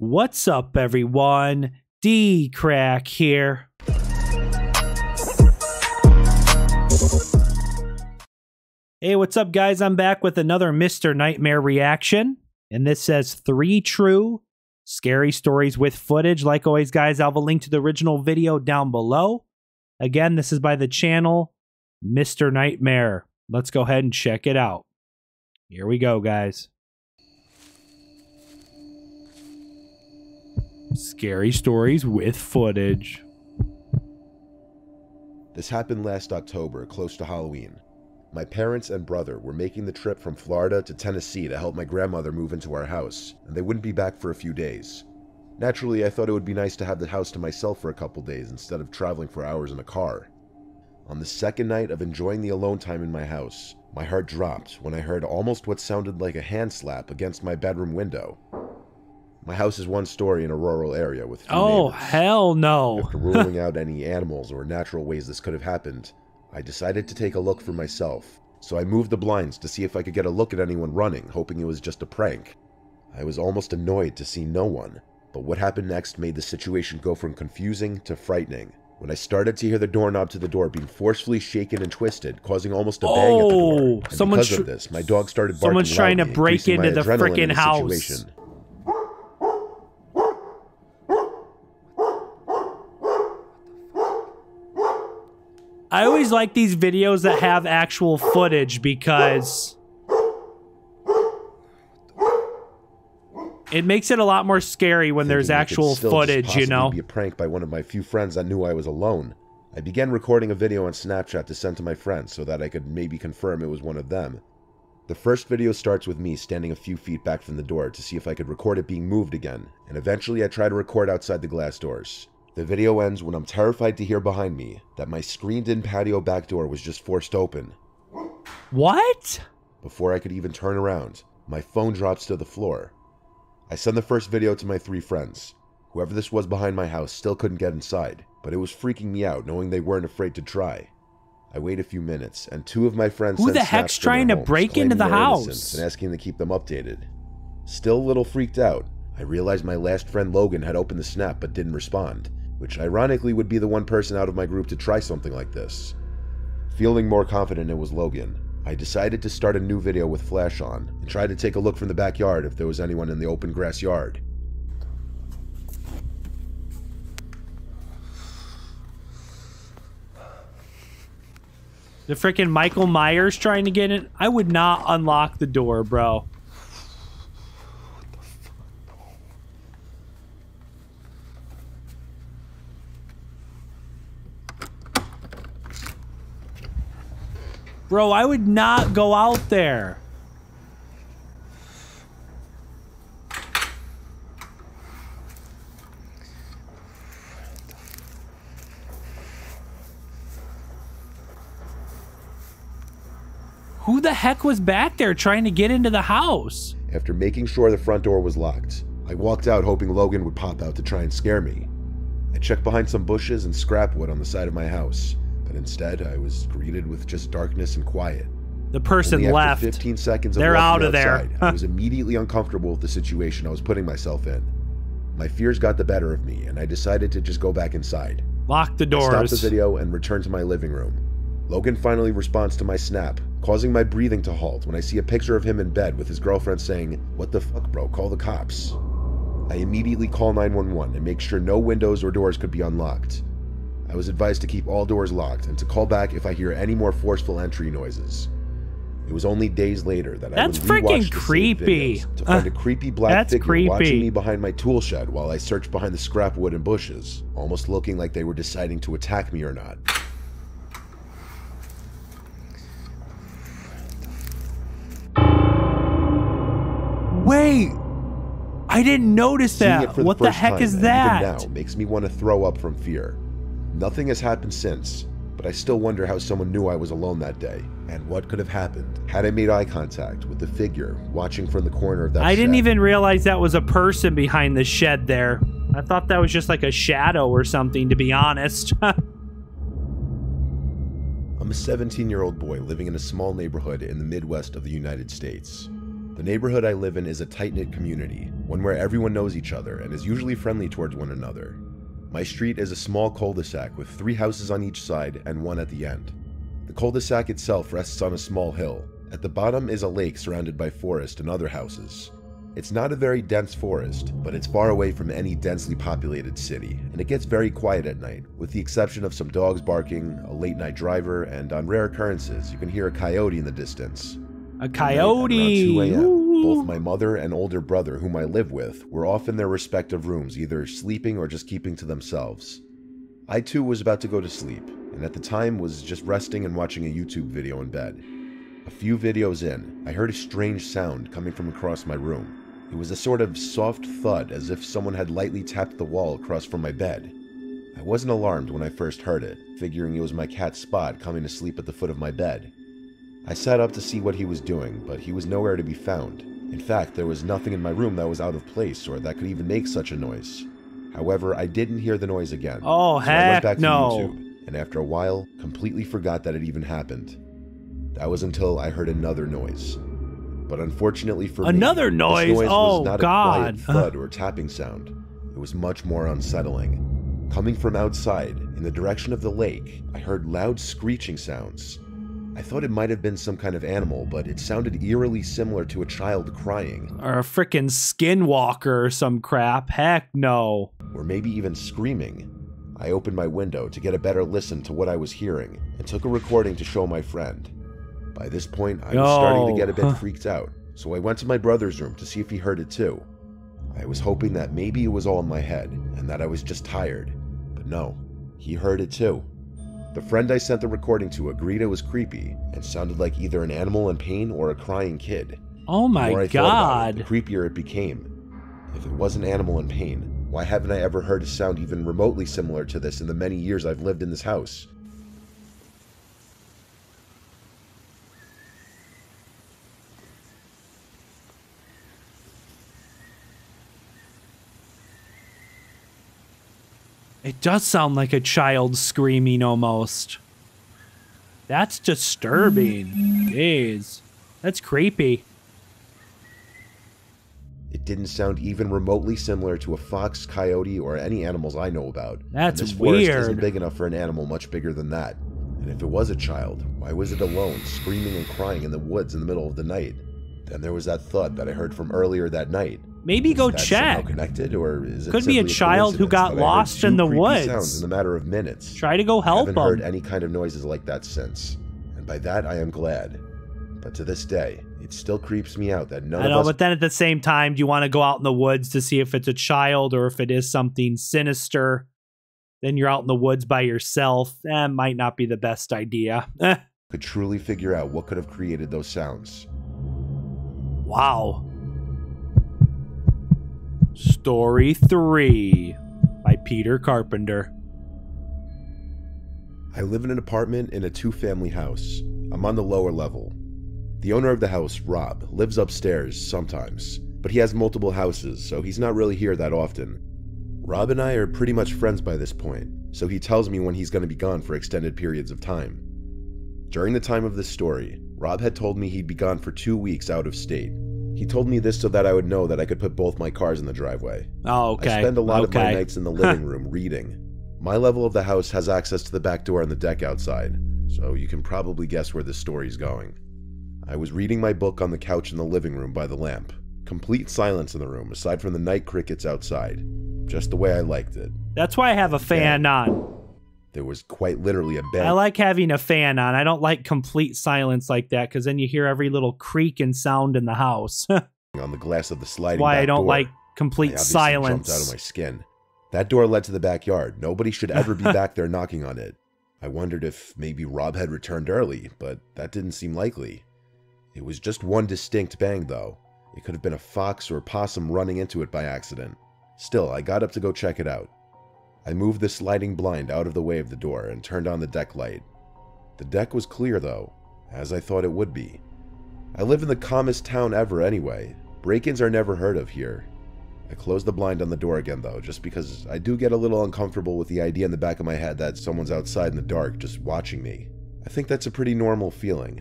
What's up, everyone? DKRACK here. Hey, what's up, guys? I'm back with another Mr. Nightmare reaction. And this says 3 true scary stories with footage. Like always, guys, I'll have a link to the original video down below. Again, this is by the channel Mr. Nightmare. Let's go ahead and check it out. Here we go, guys. Scary stories with footage. This happened last October, close to Halloween. My parents and brother were making the trip from Florida to Tennessee to help my grandmother move into our house, and they wouldn't be back for a few days. Naturally, I thought it would be nice to have the house to myself for a couple days instead of traveling for hours in a car. On the second night of enjoying the alone time in my house, my heart dropped when I heard almost what sounded like a hand slap against my bedroom window. My house is 1 story in a rural area with few neighbors. Hell no. After ruling out any animals or natural ways this could have happened, I decided to take a look for myself. So I moved the blinds to see if I could get a look at anyone running, hoping it was just a prank. I was almost annoyed to see no one, but what happened next made the situation go from confusing to frightening. When I started to hear the doorknob to the door being forcefully shaken and twisted, causing almost a bang at the door. And because of this, my dog started barking loudly, trying to break into the freaking house. Situation. I always like these videos that have actual footage because it makes it a lot more scary when there's actual footage, you know? It could be a prank by one of my few friends that knew I was alone. I began recording a video on Snapchat to send to my friends so that I could maybe confirm it was one of them. The first video starts with me standing a few feet back from the door to see if I could record it being moved again, and eventually I try to record outside the glass doors. The video ends when I'm terrified to hear behind me that my screened-in patio back door was just forced open. What? Before I could even turn around, my phone drops to the floor. I send the first video to my 3 friends. Whoever this was behind my house still couldn't get inside, but it was freaking me out knowing they weren't afraid to try. I wait a few minutes, and 2 of my friends send snaps to their homes, claiming their innocence, who the heck's trying to break into the house? And asking to keep them updated. Still a little freaked out, I realized my last friend Logan had opened the snap but didn't respond, which ironically would be the one person out of my group to try something like this. Feeling more confident it was Logan, I decided to start a new video with flash on and tried to take a look from the backyard if there was anyone in the open grass yard. The freaking Michael Myers trying to get in? I would not unlock the door, bro. Bro, I would not go out there. Who the heck was back there trying to get into the house? After making sure the front door was locked, I walked out hoping Logan would pop out to try and scare me. I checked behind some bushes and scrap wood on the side of my house. But instead, I was greeted with just darkness and quiet. The person left. 15 seconds of walking outside, I was immediately uncomfortable with the situation I was putting myself in. My fears got the better of me, and I decided to just go back inside. Lock the doors. I stopped the video and returned to my living room. Logan finally responds to my snap, causing my breathing to halt when I see a picture of him in bed with his girlfriend saying, "What the fuck, bro? Call the cops." I immediately call 911 and make sure no windows or doors could be unlocked. I was advised to keep all doors locked and to call back if I hear any more forceful entry noises. It was only days later that I would rewatch the same videos to find a creepy black figure watching me behind my tool shed while I searched behind the scrap wood and bushes, almost looking like they were deciding to attack me or not. Wait! I didn't notice that! What the heck is that? Even now makes me want to throw up from fear. Nothing has happened since, but I still wonder how someone knew I was alone that day, and what could have happened had I made eye contact with the figure watching from the corner of that shed. I didn't even realize that was a person behind the shed there. I thought that was just like a shadow or something, to be honest. I'm a 17-year-old boy living in a small neighborhood in the Midwest of the United States. The neighborhood I live in is a tight-knit community, one where everyone knows each other and is usually friendly towards one another. My street is a small cul-de-sac with 3 houses on each side and 1 at the end. The cul-de-sac itself rests on a small hill. At the bottom is a lake surrounded by forest and other houses. It's not a very dense forest, but it's far away from any densely populated city, and it gets very quiet at night, with the exception of some dogs barking, a late-night driver, and on rare occurrences, you can hear a coyote in the distance. A coyote! At around 2 a.m., both my mother and older brother, whom I live with, were off in their respective rooms, either sleeping or just keeping to themselves. I too was about to go to sleep, and at the time was just resting and watching a YouTube video in bed. A few videos in, I heard a strange sound coming from across my room. It was a sort of soft thud, as if someone had lightly tapped the wall across from my bed. I wasn't alarmed when I first heard it, figuring it was my cat Spot coming to sleep at the foot of my bed. I sat up to see what he was doing, but he was nowhere to be found. In fact, there was nothing in my room that was out of place or that could even make such a noise. However, I didn't hear the noise again. Oh, heck no! So I went back to YouTube, and after a while, completely forgot that it even happened. That was until I heard another noise. But unfortunately for me, another noise? This noise was not a quiet thud or tapping sound. It was much more unsettling. Coming from outside, in the direction of the lake, I heard loud screeching sounds. I thought it might have been some kind of animal, but it sounded eerily similar to a child crying. Or a frickin' skinwalker or some crap. Heck no. Or maybe even screaming. I opened my window to get a better listen to what I was hearing, and took a recording to show my friend. By this point, I was starting to get a bit freaked out, so I went to my brother's room to see if he heard it too. I was hoping that maybe it was all in my head, and that I was just tired. But no, he heard it too. The friend I sent the recording to agreed it was creepy, and sounded like either an animal in pain or a crying kid. Oh my God! The creepier it became. If it was an animal in pain, why haven't I ever heard a sound even remotely similar to this in the many years I've lived in this house? It does sound like a child screaming almost. That's disturbing. Jeez. That's creepy. It didn't sound even remotely similar to a fox, coyote, or any animals I know about. That's weird. This forest isn't big enough for an animal much bigger than that. And if it was a child, why was it alone, screaming and crying in the woods in the middle of the night? Then there was that thud that I heard from earlier that night. Maybe go check. Connected, or is it could be a child who got lost in the woods. Sounds in a matter of minutes. Try to go help them. I haven't heard any kind of noises like that since, and by that I am glad. But to this day, it still creeps me out that none of us. I know, but then at the same time, do you want to go out in the woods to see if it's a child or if it is something sinister? Then you're out in the woods by yourself. That might not be the best idea. Could truly figure out what could have created those sounds. Wow. Story 3 by Peter Carpenter. I live in an apartment in a 2-family house. I'm on the lower level. The owner of the house, Rob, lives upstairs sometimes, but he has multiple houses, so he's not really here that often. Rob and I are pretty much friends by this point, so he tells me when he's going to be gone for extended periods of time. During the time of this story, Rob had told me he'd be gone for 2 weeks out of state. He told me this so that I would know that I could put both my cars in the driveway. Oh, okay. I spend a lot of my nights in the living room reading. My level of the house has access to the back door and the deck outside, so you can probably guess where this story's going. I was reading my book on the couch in the living room by the lamp. Complete silence in the room, aside from the night crickets outside. Just the way I liked it. That's why I have a fan on. There was quite literally a bang. I like having a fan on. I don't like complete silence like that, because then you hear every little creak and sound in the house. On the glass of the sliding back door. Why I don't like complete silence. Jumped out of my skin. That door led to the backyard. Nobody should ever be back there knocking on it. I wondered if maybe Rob had returned early, but that didn't seem likely. It was just one distinct bang, though. It could have been a fox or a possum running into it by accident. Still, I got up to go check it out. I moved the sliding blind out of the way of the door and turned on the deck light. The deck was clear though, as I thought it would be. I live in the calmest town ever anyway. Break-ins are never heard of here. I closed the blind on the door again though, just because I do get a little uncomfortable with the idea in the back of my head that someone's outside in the dark just watching me. I think that's a pretty normal feeling.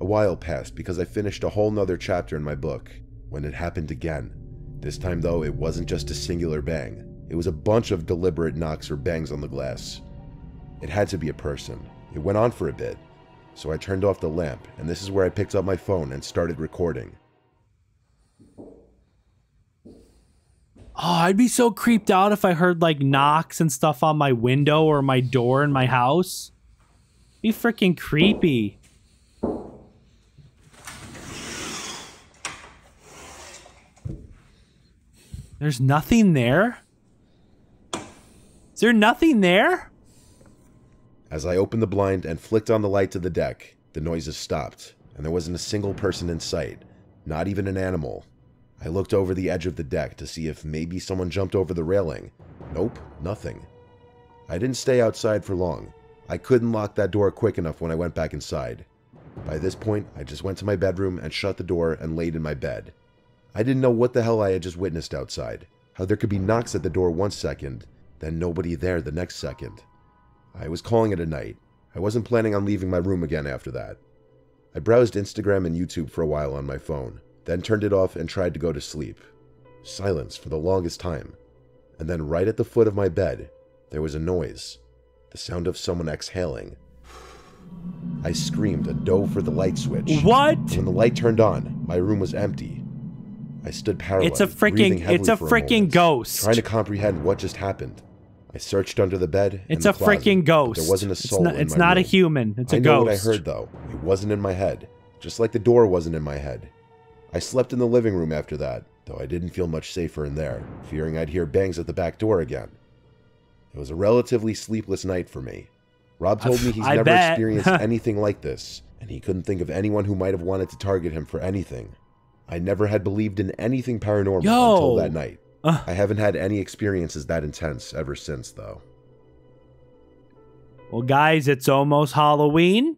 A while passed because I finished a whole nother chapter in my book when it happened again. This time though, it wasn't just a singular bang. It was a bunch of deliberate knocks or bangs on the glass. It had to be a person. It went on for a bit, so I turned off the lamp, and this is where I picked up my phone and started recording. Oh, I'd be so creeped out if I heard like knocks and stuff on my window or my door in my house. It'd be freaking creepy. There's nothing there? Is there nothing there? As I opened the blind and flicked on the light to the deck, the noises stopped, and there wasn't a single person in sight, not even an animal. I looked over the edge of the deck to see if maybe someone jumped over the railing. Nope, nothing. I didn't stay outside for long. I couldn't lock that door quick enough when I went back inside. By this point, I just went to my bedroom and shut the door and laid in my bed. I didn't know what the hell I had just witnessed outside, how there could be knocks at the door one second, then nobody there the next second. I was calling it a night. I wasn't planning on leaving my room again after that. I browsed Instagram and YouTube for a while on my phone, then turned it off and tried to go to sleep. Silence for the longest time. And then right at the foot of my bed, there was a noise. The sound of someone exhaling. I screamed and dove for the light switch. What? When the light turned on, my room was empty. I stood paralyzed, breathing heavily for a moment. It's a freaking ghost. Trying to comprehend what just happened. I searched under the bed. It's a freaking ghost. There wasn't a soul in my room. It's not a human. It's a ghost. I know what I heard though. It wasn't in my head. Just like the door wasn't in my head. I slept in the living room after that, though I didn't feel much safer in there, fearing I'd hear bangs at the back door again. It was a relatively sleepless night for me. Rob told me he's never experienced anything like this, and he couldn't think of anyone who might have wanted to target him for anything. I never had believed in anything paranormal until that night. I haven't had any experiences that intense ever since, though. Well, guys, it's almost Halloween.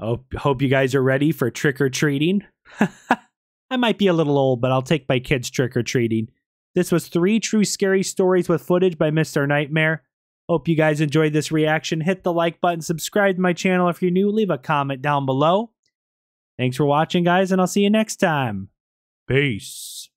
I hope you guys are ready for trick-or-treating. I might be a little old, but I'll take my kids trick-or-treating. This was 3 true scary stories with footage by Mr. Nightmare. Hope you guys enjoyed this reaction. Hit the like button, subscribe to my channel if you're new, leave a comment down below. Thanks for watching, guys, and I'll see you next time. Peace.